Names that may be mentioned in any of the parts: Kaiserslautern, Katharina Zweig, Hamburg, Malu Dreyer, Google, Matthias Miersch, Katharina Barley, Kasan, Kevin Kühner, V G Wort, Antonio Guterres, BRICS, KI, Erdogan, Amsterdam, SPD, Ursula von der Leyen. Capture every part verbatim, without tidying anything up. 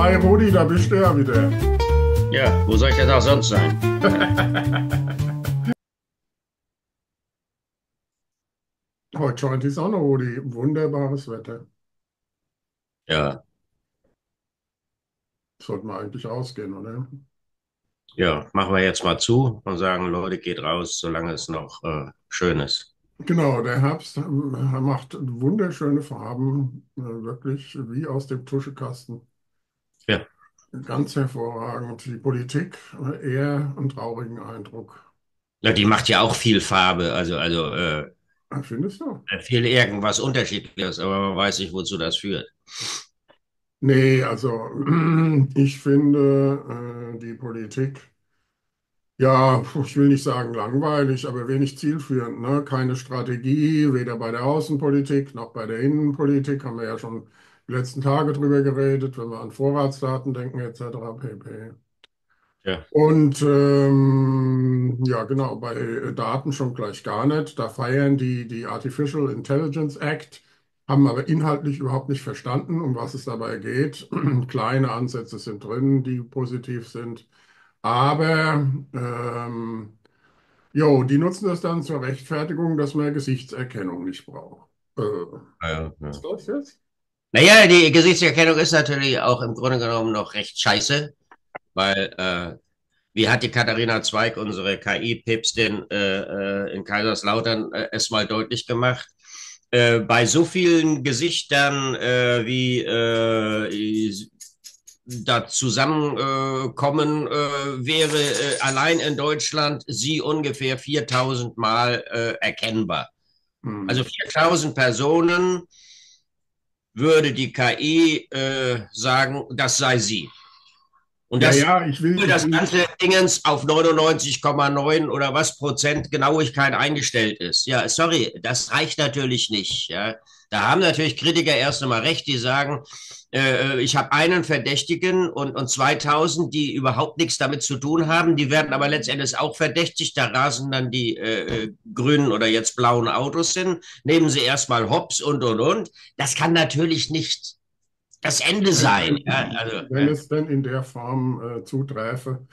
Hi Rudi, da bist du ja wieder. Ja, wo soll ich denn auch sonst sein? Heute scheint die Sonne, Rudi. Wunderbares Wetter. Ja, Sollten wir eigentlich ausgehen, oder? ja, machen wir jetzt mal zu und sagen, Leute, geht raus, solange es noch äh, schön ist. Genau, der Herbst äh, macht wunderschöne Farben, äh, wirklich wie aus dem Tuschekasten. Ja, Ganz hervorragend. Die Politik äh, eher einen traurigen Eindruck. ja, die macht ja auch viel Farbe, also, also äh, Ah, findest du? viel irgendwas Unterschiedliches, aber man weiß nicht, wozu das führt. Nee, also ich finde äh, die Politik, ja, ich will nicht sagen langweilig, aber wenig zielführend, ne? Keine Strategie, weder bei der Außenpolitik noch bei der Innenpolitik, haben wir ja schon die letzten Tage drüber geredet, wenn wir an Vorratsdaten denken, et cetera pp. Ja, Und ähm, ja, genau, bei Daten schon gleich gar nicht. Da feiern die die Artificial Intelligence Act, haben aber inhaltlich überhaupt nicht verstanden, um was es dabei geht. Kleine Ansätze sind drin, die positiv sind. Aber ähm, jo, die nutzen das dann zur Rechtfertigung, dass man Gesichtserkennung nicht braucht. Äh, ja, ja. was läuft jetzt? Naja, die Gesichtserkennung ist natürlich auch im Grunde genommen noch recht scheiße, weil äh, wie hat die Katharina Zweig, unsere K I-Pips, denn äh, äh, in Kaiserslautern äh, es mal deutlich gemacht? Äh, bei so vielen Gesichtern, äh, wie äh, da zusammenkommen, äh, wäre äh, allein in Deutschland sie ungefähr viertausend Mal äh, erkennbar. Also Hm. viertausend Personen würde die K I äh, sagen, das sei sie. Und Ja, das ja, ich will, obwohl ich das will ganze Dingens auf neunundneunzig Komma neun oder was Prozent Genauigkeit eingestellt ist. Ja, sorry, das reicht natürlich nicht. Ja. Da haben natürlich Kritiker erst einmal recht, die sagen, äh, ich habe einen Verdächtigen und, und zweitausend, die überhaupt nichts damit zu tun haben, die werden aber letztendlich auch verdächtigt, da rasen dann die äh, äh, grünen oder jetzt blauen Autos hin, nehmen sie erstmal hops und und und. Das kann natürlich nicht das Ende sein. Ja, also, Wenn äh, es denn in der Form äh, zuträfe,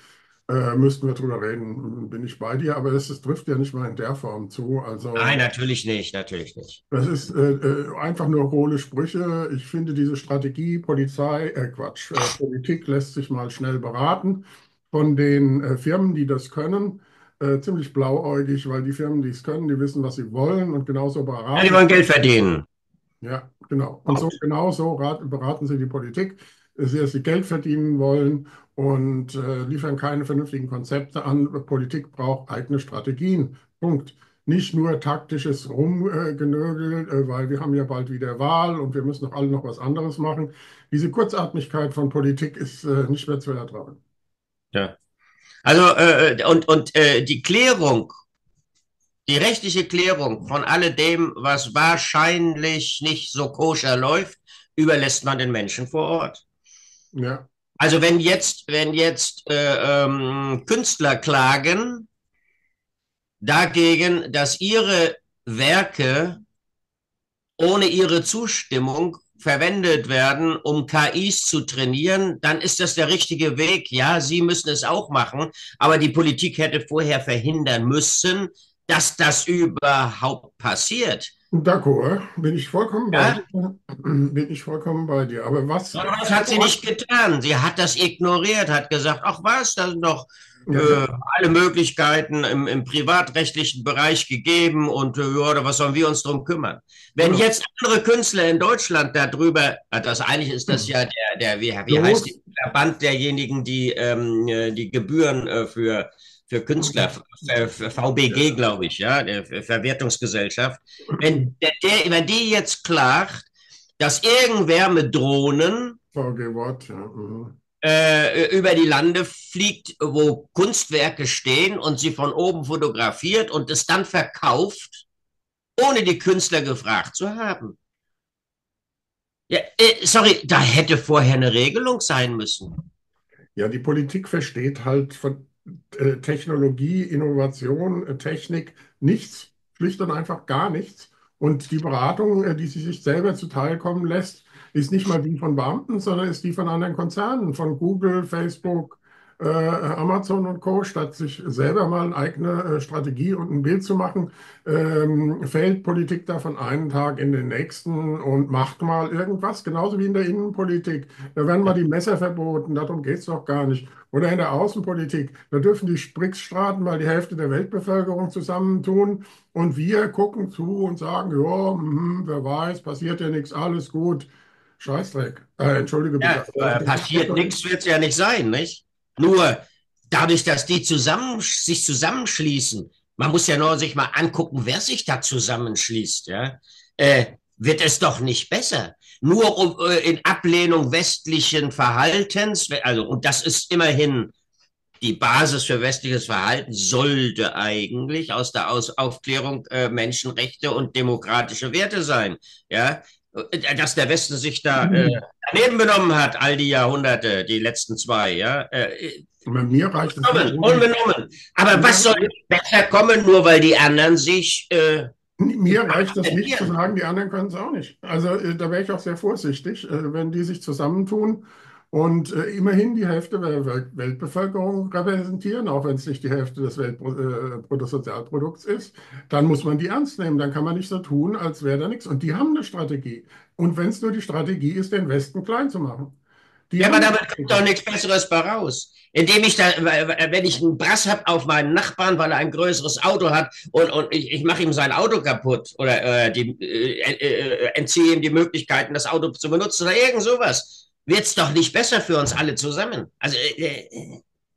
äh, müssten wir drüber reden, bin ich bei dir, aber es, es trifft ja nicht mal in der Form zu. nein, Also, natürlich nicht, natürlich nicht. das ist äh, äh, einfach nur hohle Sprüche. Ich finde, diese Strategie, Polizei, äh, Quatsch, äh, Politik lässt sich mal schnell beraten von den äh, Firmen, die das können. Äh, ziemlich blauäugig, weil die Firmen, die es können, die wissen, was sie wollen und genauso Ja, die beraten wollen sie. Geld verdienen. Ja, genau. Und so genau so rat, beraten sie die Politik, dass sie dass sie Geld verdienen wollen und äh, liefern keine vernünftigen Konzepte an. Politik braucht eigene Strategien. Punkt. Nicht nur taktisches Rumgenögel, äh, weil wir haben ja bald wieder Wahl und wir müssen doch alle noch was anderes machen. Diese Kurzatmigkeit von Politik ist äh, nicht mehr zu ertragen. Ja. Also, äh, und, und äh, die Klärung, die rechtliche Klärung von alledem, was wahrscheinlich nicht so koscher läuft, überlässt man den Menschen vor Ort. Ja, Also wenn jetzt, wenn jetzt äh, ähm, Künstler klagen dagegen, dass ihre Werke ohne ihre Zustimmung verwendet werden, um K Is zu trainieren, dann ist das der richtige Weg. Ja, sie müssen es auch machen, aber die Politik hätte vorher verhindern müssen, dass das überhaupt passiert. d'accord. Bin ich vollkommen bei Ja? dir. Bin ich vollkommen bei dir. Aber was, Sondern das hat sie was nicht getan. Sie hat das ignoriert, hat gesagt, ach was, da sind doch ja, äh, ja. alle Möglichkeiten im, im privatrechtlichen Bereich gegeben und äh, ja, oder was sollen wir uns drum kümmern? Wenn Genau. jetzt andere Künstler in Deutschland darüber, ah, das eigentlich ist das ja der, der wie, wie heißt Los. der Verband derjenigen, die ähm, äh, die Gebühren äh, für, für Künstler, äh, für V B G, Ja. glaube ich, ja, der Ver- Verwertungsgesellschaft, wenn, der, der, wenn die jetzt klagt, dass irgendwer mit Drohnen V G Wort. Ja. mhm. äh, über die Lande fliegt, wo Kunstwerke stehen und sie von oben fotografiert und es dann verkauft, ohne die Künstler gefragt zu haben. Ja, äh, sorry, da hätte vorher eine Regelung sein müssen. Ja, die Politik versteht halt von äh, Technologie, Innovation, äh, Technik nichts, schlicht und einfach gar nichts. Und die Beratung, die sie sich selber zuteilkommen lässt, ist nicht mal die von Beamten, sondern ist die von anderen Konzernen, von Google, Facebook, äh, Amazon und Co. Statt sich selber mal eine eigene äh, Strategie und ein Bild zu machen, ähm, fällt Politik da von einem Tag in den nächsten und macht mal irgendwas, genauso wie in der Innenpolitik. Da werden mal die Messer verboten, darum geht es doch gar nicht. Oder in der Außenpolitik, da dürfen die BRICS-Staaten mal die Hälfte der Weltbevölkerung zusammentun und wir gucken zu und sagen, ja, hm, wer weiß, passiert ja nichts, alles gut. Scheißdreck. Äh, entschuldige bitte. Ja, äh, passiert nichts wird es ja nicht sein, nicht? Nur dadurch, dass die zusammen, sich zusammenschließen, man muss ja nur sich mal angucken, wer sich da zusammenschließt, ja? äh, wird es doch nicht besser. Nur um, äh, in Ablehnung westlichen Verhaltens, also, und das ist immerhin die Basis für westliches Verhalten, sollte eigentlich aus der aus Aufklärung äh, Menschenrechte und demokratische Werte sein, ja? Dass der Westen sich da äh, daneben benommen hat, all die Jahrhunderte, die letzten zwei, ja. Äh, Bei mir reicht unbenommen, das unbenommen. Aber was soll besser kommen, nur weil die anderen sich... Äh, mir reicht das nicht zu sagen, die anderen können es auch nicht. Also äh, da wäre ich auch sehr vorsichtig, äh, wenn die sich zusammentun und äh, immerhin die Hälfte der Welt Weltbevölkerung repräsentieren, auch wenn es nicht die Hälfte des Weltbruttosozialprodukts äh, ist, dann muss man die ernst nehmen. Dann kann man nicht so tun, als wäre da nichts. Und die haben eine Strategie. Und wenn es nur die Strategie ist, den Westen klein zu machen. Die ja, aber damit kommt doch nichts Besseres bei raus. Indem ich da, wenn ich einen Brass habe auf meinen Nachbarn, weil er ein größeres Auto hat und, und ich, ich mache ihm sein Auto kaputt oder äh, die, äh, entziehe ihm die Möglichkeiten, das Auto zu benutzen oder irgend sowas, wird es doch nicht besser für uns alle zusammen. Also, äh,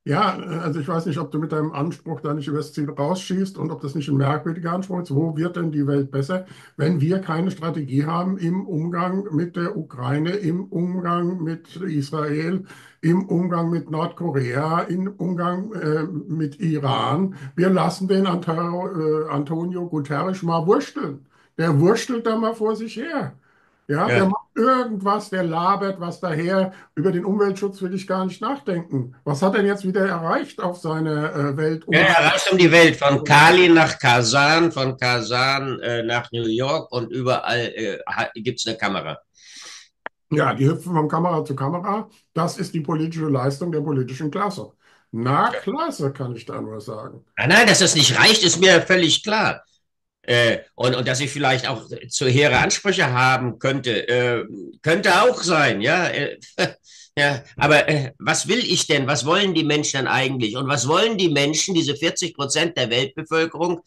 ja, also ich weiß nicht, ob du mit deinem Anspruch da nicht übers Ziel rausschießt und ob das nicht ein merkwürdiger Anspruch ist. Wo wird denn die Welt besser, wenn wir keine Strategie haben im Umgang mit der Ukraine, im Umgang mit Israel, im Umgang mit Nordkorea, im Umgang äh, mit Iran? Wir lassen den Antonio, äh, Antonio Guterres mal wursteln. Der wurstelt da mal vor sich her. Ja, ja, der macht irgendwas, der labert was daher. Über den Umweltschutz will ich gar nicht nachdenken. Was hat er jetzt wieder erreicht auf seine äh, Welt? Ja, er reist um die Welt, von Cali nach Kasan, von Kasan äh, nach New York und überall äh, gibt es eine Kamera. Ja, die hüpfen von Kamera zu Kamera. Das ist die politische Leistung der politischen Klasse. Na, klasse, kann ich da nur sagen. Nein, nein, dass das nicht reicht, ist mir völlig klar. Äh, und, und dass ich vielleicht auch zu hehre Ansprüche haben könnte, äh, könnte auch sein, ja. Äh, ja aber äh, was will ich denn? Was wollen die Menschen denn eigentlich? Und was wollen die Menschen, diese vierzig Prozent der Weltbevölkerung,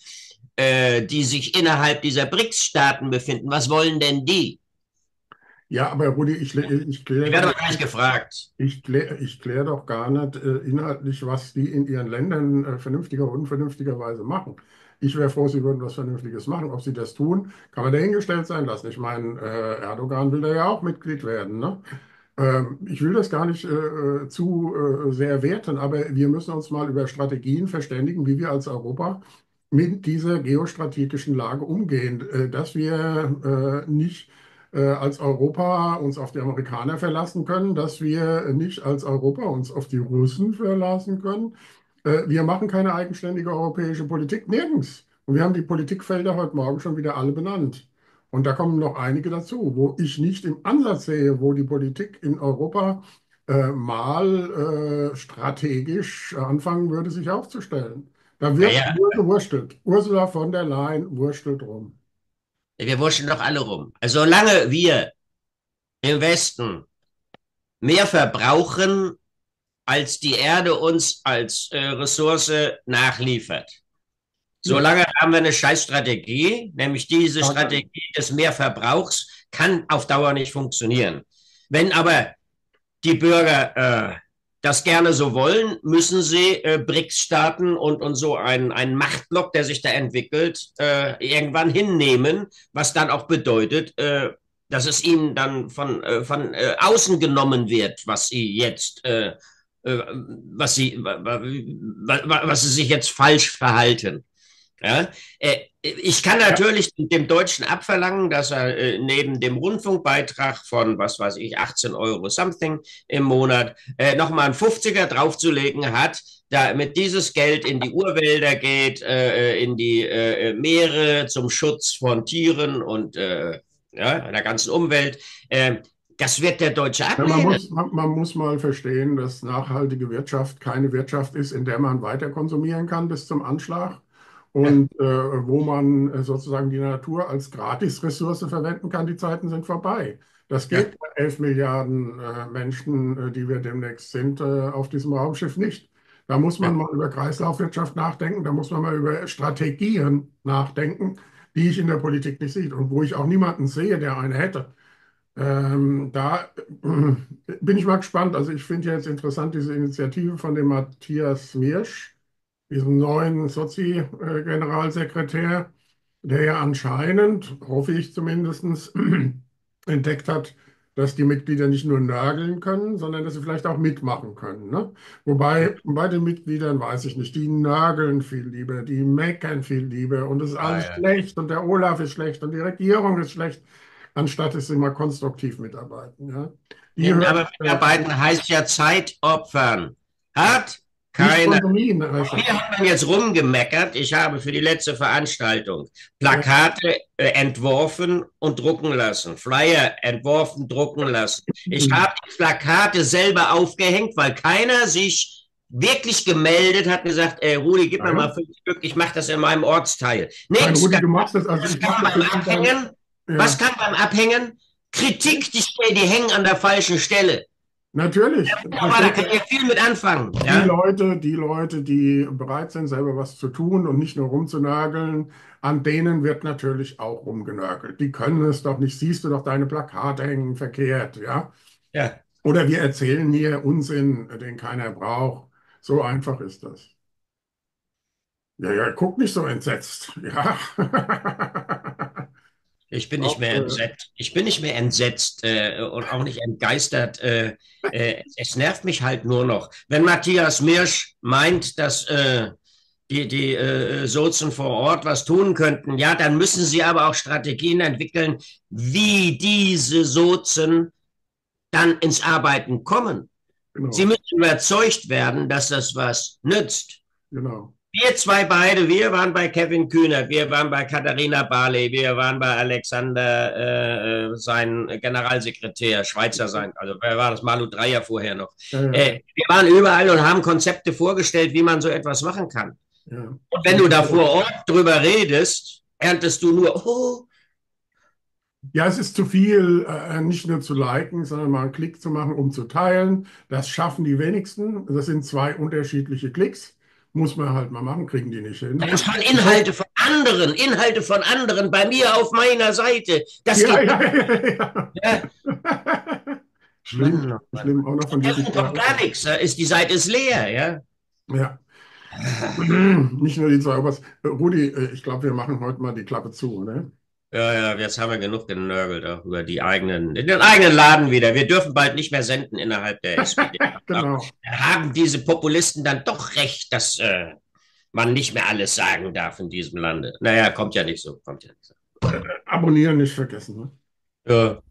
äh, die sich innerhalb dieser BRICS-Staaten befinden, was wollen denn die? Ja, aber Rudi, ich, ich kläre ich werde doch gar nicht gefragt. Ich kläre, ich kläre doch gar nicht äh, inhaltlich, was die in ihren Ländern äh, vernünftiger oder unvernünftigerweise machen. Ich wäre froh, sie würden was Vernünftiges machen. Ob sie das tun, kann man dahingestellt sein lassen. Ich meine, äh, Erdogan will da ja auch Mitglied werden, ne? Ähm, ich will das gar nicht äh, zu äh, sehr werten, aber wir müssen uns mal über Strategien verständigen, wie wir als Europa mit dieser geostrategischen Lage umgehen. Äh, dass wir äh, nicht äh, als Europa uns auf die Amerikaner verlassen können, dass wir nicht als Europa uns auf die Russen verlassen können. Wir machen keine eigenständige europäische Politik, nirgends. Und wir haben die Politikfelder heute Morgen schon wieder alle benannt. Und da kommen noch einige dazu, wo ich nicht im Ansatz sehe, wo die Politik in Europa äh, mal äh, strategisch anfangen würde, sich aufzustellen. Da wird ja, ja. nur gewurstelt. Ursula von der Leyen wurstelt rum. Wir wursteln doch alle rum. Also solange wir im Westen mehr verbrauchen, als die Erde uns als äh, Ressource nachliefert. Solange haben wir eine Scheißstrategie, nämlich diese Strategie des Mehrverbrauchs kann auf Dauer nicht funktionieren. Wenn aber die Bürger äh, das gerne so wollen, müssen sie äh, BRICS-Staaten und, und so einen, einen Machtblock, der sich da entwickelt, äh, irgendwann hinnehmen, was dann auch bedeutet, äh, dass es ihnen dann von, äh, von äh, außen genommen wird, was sie jetzt äh, Was sie, was sie sich jetzt falsch verhalten. Ja? Ich kann natürlich dem Deutschen abverlangen, dass er neben dem Rundfunkbeitrag von, was weiß ich, achtzehn Euro something im Monat, äh, nochmal einen fünfziger draufzulegen hat, damit dieses Geld in die Urwälder geht, äh, in die äh, Meere zum Schutz von Tieren und äh, ja, einer ganzen Umwelt. Äh, das wird der Deutsche ablehnen. Man muss, man, man muss mal verstehen, dass nachhaltige Wirtschaft keine Wirtschaft ist, in der man weiter konsumieren kann bis zum Anschlag. Und ja. äh, wo man äh, sozusagen die Natur als Gratis-Ressource verwenden kann, die Zeiten sind vorbei. Das geht ja. elf Milliarden äh, Menschen, äh, die wir demnächst sind, äh, auf diesem Raumschiff nicht. Da muss man ja. mal über Kreislaufwirtschaft nachdenken, da muss man mal über Strategien nachdenken, die ich in der Politik nicht sehe und wo ich auch niemanden sehe, der eine hätte. Ähm, da äh, bin ich mal gespannt. Also ich finde jetzt interessant diese Initiative von dem Matthias Miersch, diesem neuen Sozi-Generalsekretär, der ja anscheinend, hoffe ich zumindest, entdeckt hat, dass die Mitglieder nicht nur nörgeln können, sondern dass sie vielleicht auch mitmachen können. Ne? Wobei bei den Mitgliedern weiß ich nicht, die nörgeln viel lieber, die meckern viel lieber und es ist alles ah, ja. schlecht und der Olaf ist schlecht und die Regierung ist schlecht, anstatt dass sie mal konstruktiv mitarbeiten. Ja? Die ja, aber mitarbeiten heißt ja Zeit opfern. Hat Keine. Hier hat man jetzt rumgemeckert. Ich habe für die letzte Veranstaltung Plakate äh, entworfen und drucken lassen. Flyer entworfen, drucken lassen. Ich habe die Plakate selber aufgehängt, weil keiner sich wirklich gemeldet hat und gesagt, ey, Rudi, gib mir mal fünf Stück, ich mache das in meinem Ortsteil. Nichts. Rudi, du machst das also. Was kann beim Abhängen? Ja. Was kann beim Abhängen? Kritik, die, die hängen an der falschen Stelle. Natürlich. Ja, aber da kann ich viel mit anfangen. Die, ja. Leute, die Leute, die bereit sind, selber was zu tun und nicht nur rumzunageln, an denen wird natürlich auch rumgenörgelt. Die können es doch nicht, siehst du doch, deine Plakate hängen verkehrt. Ja? Ja. Oder wir erzählen hier Unsinn, den keiner braucht. So einfach ist das. Ja, ja, guck nicht so entsetzt. Ja. Ich bin nicht mehr entsetzt. Ich bin nicht mehr entsetzt äh, und auch nicht entgeistert. Äh, äh, es nervt mich halt nur noch. Wenn Matthias Miersch meint, dass äh, die, die äh, Sozen vor Ort was tun könnten, ja, dann müssen sie aber auch Strategien entwickeln, wie diese Sozen dann ins Arbeiten kommen. Genau. Sie müssen überzeugt werden, dass das was nützt. Genau. Wir zwei beide, wir waren bei Kevin Kühner, wir waren bei Katharina Barley, wir waren bei Alexander, äh, sein Generalsekretär, Schweizer sein, also wer war das, Malu Dreyer vorher noch. Ja, ja. Äh, wir waren überall und haben Konzepte vorgestellt, wie man so etwas machen kann. Ja. Und wenn du da vor Ort drüber redest, erntest du nur, oh. Ja, es ist zu viel, äh, nicht nur zu liken, sondern mal einen Klick zu machen, um zu teilen. Das schaffen die wenigsten, das sind zwei unterschiedliche Klicks. Muss man halt mal machen, kriegen die nicht hin. Das waren Inhalte von anderen, Inhalte von anderen, bei mir auf meiner Seite. Das ja, geht ja, ja, ja. Ja. Schlimm, ja. Schlimm, auch noch von das ist doch gar nichts, da ist, die Seite ist leer. Ja. Ja. Nicht nur die zwei, aber Rudi, ich glaube, wir machen heute mal die Klappe zu, ne? Ja, ja, jetzt haben wir genug genörgelt auch über die eigenen, den eigenen Laden wieder. Wir dürfen bald nicht mehr senden innerhalb der S P D. Genau. Da haben diese Populisten dann doch recht, dass äh, man nicht mehr alles sagen darf in diesem Lande. Naja, kommt ja nicht so. Kommt ja nicht so. Abonnieren nicht vergessen. Ne? Ja.